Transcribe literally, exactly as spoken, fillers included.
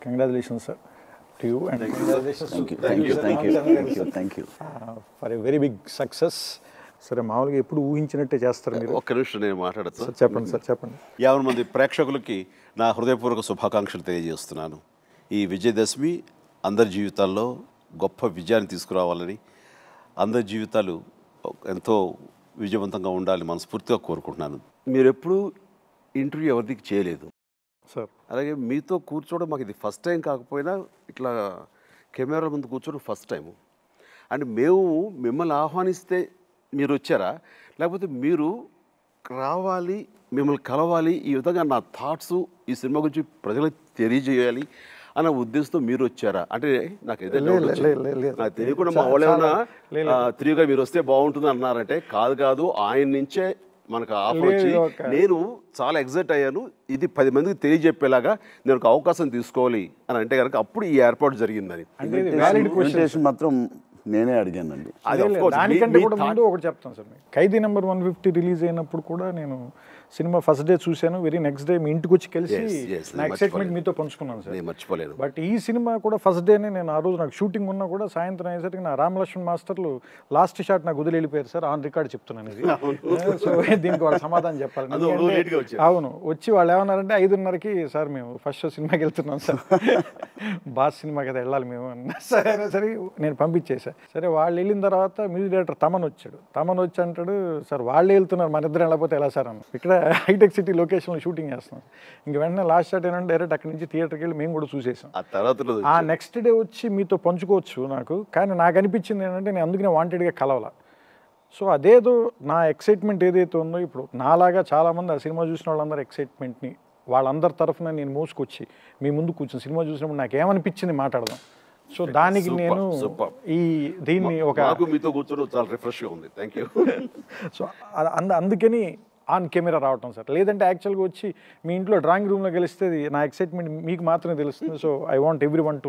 Congratulations, sir, to you, and congratulations. Thank you, thank you, thank you, thank you, thank you. For a very big success. సరే మామూలుగా ఎప్పుడు ఊహించినట్టే చేస్తారు మీరు. ఒక్క నిమిషం నేను మాట్లాడతాను సార్. చెప్పండి సార్, చెప్పండి. యావన్ మంది ప్రేక్షకులకి నా హృదయపూర్వక శుభాకాంక్షలు తెలియజేస్తున్నాను. ఈ విజయదశమి అందరి జీవితాల్లో గొప్ప విజయాన్ని తీసుకురావాలని, అందరి జీవితాలు ఎంతో విజయవంతంగా ఉండాలని మనస్ఫూర్తిగా కోరుకుంటున్నాను. మీరు ఎప్పుడు ఇంటర్వ్యూ ఎవరికి చేయలేదు సార్, అలాగే మీతో కూర్చోవడం మాకు ఇది ఫస్ట్ టైం, కాకపోయినా ఇట్లా కెమెరాల ముందు కూర్చోవడం ఫస్ట్ టైము. అండ్ మేము మిమ్మల్ని ఆహ్వానిస్తే మీరు వచ్చారా, లేకపోతే మీరు రావాలి మిమ్మల్ని కలవాలి, ఈ విధంగా నా థాట్స్ ఈ సినిమా గురించి ప్రజలకు తెలియజేయాలి అన్న ఉద్దేశంతో మీరు వచ్చారా అంటే నాకు నాకు తెలియకుండా మా వాళ్ళేమన్నా తిరిగిగా మీరు వస్తే బాగుంటుంది అన్నారంటే కాదు కాదు, ఆయన నుంచే మనకు ఆఫర్ వచ్చి నేను చాలా ఎగ్జైట్ అయ్యాను. ఇది పది మందికి తెలియజెప్పేలాగా నేను ఒక అవకాశం తీసుకోవాలి అని అంటే కనుక అప్పుడు ఈ ఏర్పాటు జరిగిందని మాత్రం నేనే అడిగానండి. దానికంటే కూడా ముందు ఒకటి చెప్తాను సార్, ఖైదీ నెంబర్ వన్ ఫిఫ్టీ రిలీజ్ అయినప్పుడు కూడా నేను సినిమా ఫస్ట్ డే చూశాను, వెరీ నెక్స్ట్ డే మీ ఇంటికి వచ్చి కలిసి నా ఎక్సైట్మెంట్ మీతో పంచుకున్నాను సార్, మర్చిపోలేదు. బట్ ఈ సినిమా కూడా ఫస్ట్ డేనే నేను ఆ రోజు నాకు షూటింగ్ ఉన్నా కూడా సాయంత్రం అయ్యేసరికి నా రామలక్ష్మణ్ మాస్టర్లు లాస్ట్ షాట్ నాకు వదిలి వెళ్ళిపోయారు సార్. ఆన్ రికార్డ్ చెప్తున్నాను ఇది. సో దీనికి వాళ్ళు సమాధానం చెప్పాలి. అవును, వచ్చి వాళ్ళు ఏమన్నారంటే ఐదున్నరకి సార్ మేము ఫస్ట్ షో సినిమాకి వెళ్తున్నాం సార్, బాస్ సినిమా కదా వెళ్ళాలి మేము అన్నా సరే సరే నేను పంపించేసా. సరే వాళ్ళు వెళ్ళిన తర్వాత మ్యూజిక్ డైరెక్టర్ తమన్ వచ్చాడు. తమన్ వచ్చి అంటాడు సార్ వాళ్ళే వెళ్తున్నారు మన ఇద్దరు వెళ్ళకపోతే ఎలా సార్ అన్న. ఇక్కడ హైటెక్ సిటీ లొకేషన్లో షూటింగ్ చేస్తున్నాం. ఇంక వెంటనే లాస్ట్ షాట్ ఏంటంటే డైరెక్ట్ అక్కడి నుంచి థియేటర్కి వెళ్ళి మేము కూడా చూసేసాం. ఆ నెక్స్ట్ డే వచ్చి మీతో పంచుకోవచ్చు నాకు, కానీ నాకు అనిపించింది ఏంటంటే నేను అందుకనే వాంటెడ్గా కలవాల. సో అదేదో నా ఎక్సైట్మెంట్ ఏదైతే ఉందో ఇప్పుడు నాలాగా చాలామంది ఆ సినిమా చూసిన వాళ్ళందరూ ఎక్సైట్మెంట్ని వాళ్ళందరి తరఫున నేను మోసుకొచ్చి మీ ముందు కూర్చొని సినిమా చూసినప్పుడు నాకు ఏమనిపించింది మాట్లాడదాం. సో దానికి నేను ఈ దీన్ని ఒక సో అంద అందుకని ఆన్ కెమెరా రావటం సార్. లేదంటే యాక్చువల్గా వచ్చి మీ ఇంట్లో డ్రాయింగ్ రూమ్లో గెలిస్తే నా ఎక్సైట్మెంట్ మీకు మాత్రమే తెలుస్తుంది. So I want everyone to